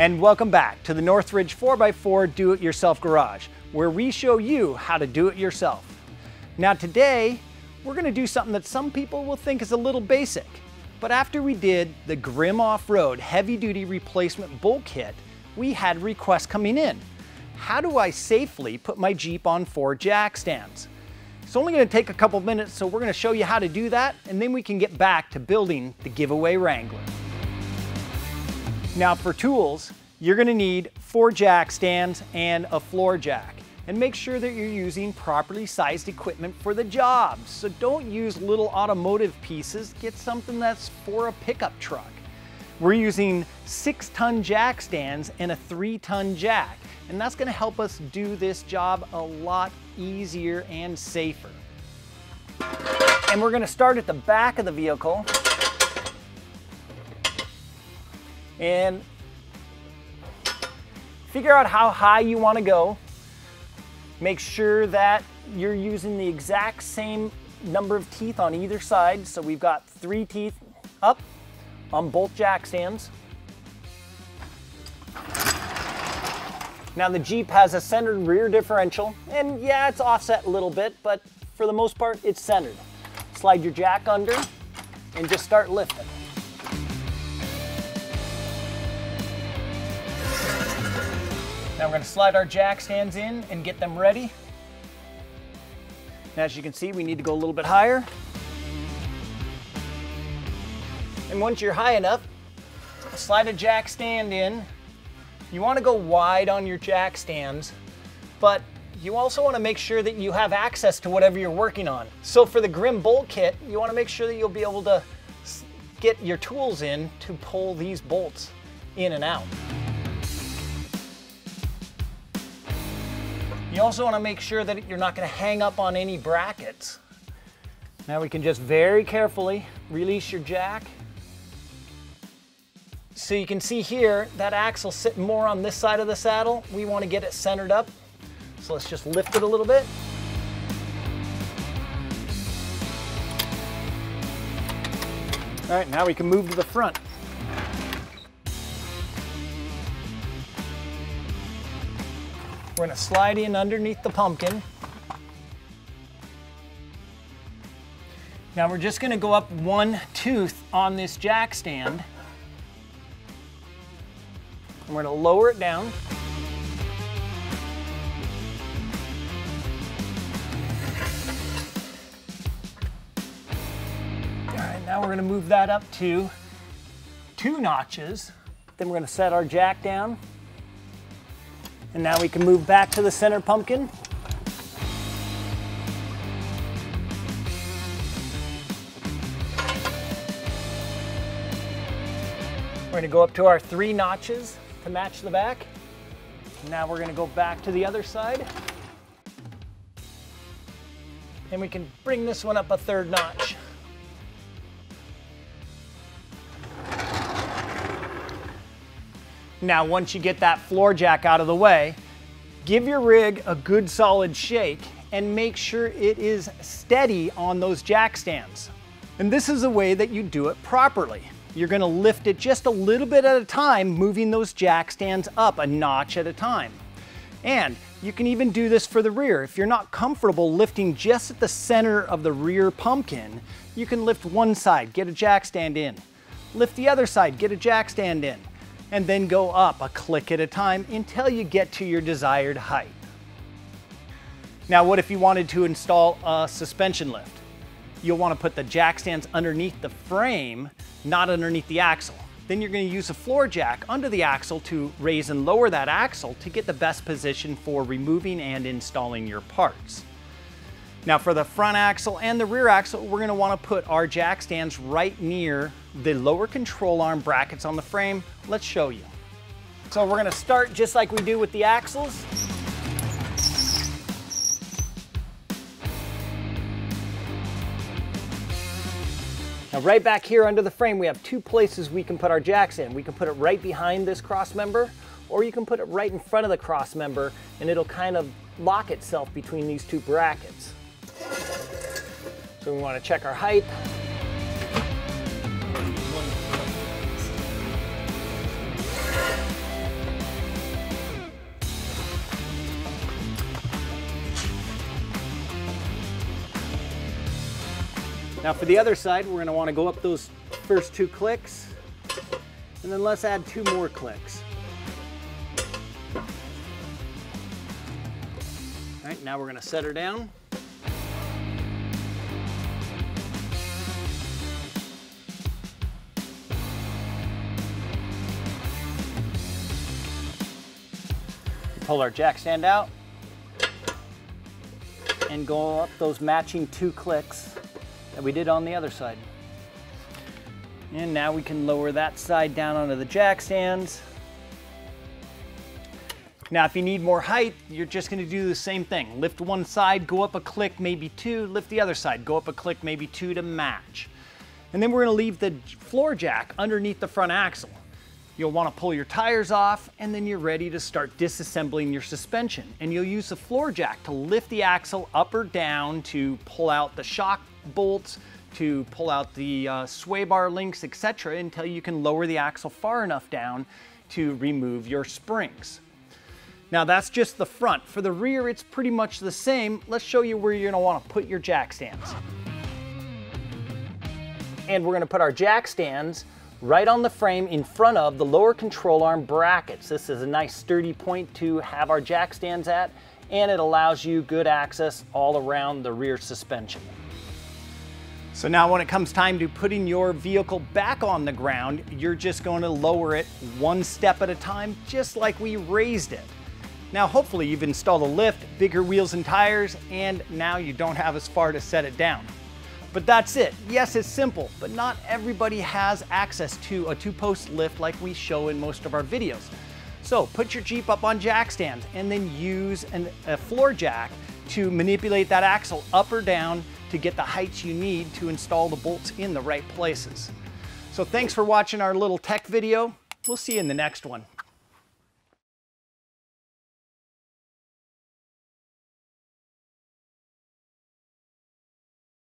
And welcome back to the Northridge 4x4 Do-It-Yourself Garage, where we show you how to do it yourself. Now today, we're gonna do something that some people will think is a little basic, but after we did the Grim Off-Road Heavy Duty Replacement Bull Kit, we had requests coming in. How do I safely put my Jeep on 4 jack stands? It's only gonna take a couple minutes, so we're gonna show you how to do that, and then we can get back to building the giveaway Wrangler. Now for tools, you're gonna need 4 jack stands and a floor jack. And make sure that you're using properly sized equipment for the job. So don't use little automotive pieces, get something that's for a pickup truck. We're using 6-ton jack stands and a 3-ton jack, and that's gonna help us do this job a lot easier and safer. And we're gonna start at the back of the vehicle. And figure out how high you wanna go. Make sure that you're using the exact same number of teeth on either side. So we've got 3 teeth up on both jack stands. Now the Jeep has a centered rear differential, and yeah, it's offset a little bit, but for the most part, it's centered. Slide your jack under and just start lifting. Now we're going to slide our jack stands in and get them ready. Now, as you can see, we need to go a little bit higher. And once you're high enough, slide a jack stand in. You want to go wide on your jack stands, but you also want to make sure that you have access to whatever you're working on. So for the Grim bolt kit, you want to make sure that you'll be able to get your tools in to pull these bolts in and out. You also want to make sure that you're not going to hang up on any brackets. Now we can just very carefully release your jack. So you can see here that axle's sitting more on this side of the saddle. We want to get it centered up. So let's just lift it a little bit. All right, now we can move to the front. We're going to slide in underneath the pumpkin. Now we're just going to go up 1 tooth on this jack stand. And we're going to lower it down. All right, now we're going to move that up to 2 notches. Then we're going to set our jack down. And now we can move back to the center pumpkin. We're going to go up to our 3 notches to match the back. Now we're going to go back to the other side. And we can bring this one up a 3rd notch. Now, once you get that floor jack out of the way, give your rig a good solid shake and make sure it is steady on those jack stands. And this is the way that you do it properly. You're gonna lift it just a little bit at a time, moving those jack stands up a notch at a time. And you can even do this for the rear. If you're not comfortable lifting just at the center of the rear pumpkin, you can lift one side, get a jack stand in. Lift the other side, get a jack stand in. And then go up a click at a time until you get to your desired height. Now, what if you wanted to install a suspension lift? You'll want to put the jack stands underneath the frame, not underneath the axle. Then you're going to use a floor jack under the axle to raise and lower that axle to get the best position for removing and installing your parts. Now for the front axle and the rear axle, we're going to want to put our jack stands right near the lower control arm brackets on the frame. Let's show you. So we're going to start just like we do with the axles. Now right back here under the frame, we have 2 places we can put our jacks in. We can put it right behind this cross member, or you can put it right in front of the cross member, and it'll kind of lock itself between these 2 brackets. So we want to check our height. Now for the other side, we're gonna wanna go up those first two clicks, and then let's add two more clicks. All right, now we're gonna set her down. Pull our jack stand out and go up those matching two clicks that we did on the other side. And now we can lower that side down onto the jack stands. Now if you need more height, you're just gonna do the same thing. Lift one side, go up a click, maybe two, lift the other side, go up a click, maybe two to match. And then we're gonna leave the floor jack underneath the front axle. You'll want to pull your tires off, and then you're ready to start disassembling your suspension. And you'll use the floor jack to lift the axle up or down, to pull out the shock bolts, to pull out the sway bar links, etc., until you can lower the axle far enough down to remove your springs. Now that's just the front. For the rear, it's pretty much the same. Let's show you where you're going to want to put your jack stands. And we're going to put our jack stands right on the frame in front of the lower control arm brackets. This is a nice sturdy point to have our jack stands at, and it allows you good access all around the rear suspension. So now when it comes time to putting your vehicle back on the ground, you're just going to lower it one step at a time, just like we raised it. Now hopefully you've installed a lift, bigger wheels and tires, and now you don't have as far to set it down. But that's it. Yes, it's simple, but not everybody has access to a two-post lift like we show in most of our videos. So put your Jeep up on jack stands, and then use a floor jack to manipulate that axle up or down to get the heights you need to install the bolts in the right places. So thanks for watching our little tech video. We'll see you in the next one.